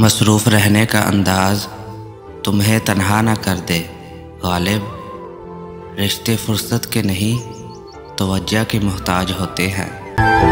मसरूफ़ रहने का अंदाज़ तुम्हें तन्हा ना कर दे गालिब, रिश्ते फुर्सत के नहीं तवज्जो के मोहताज होते हैं।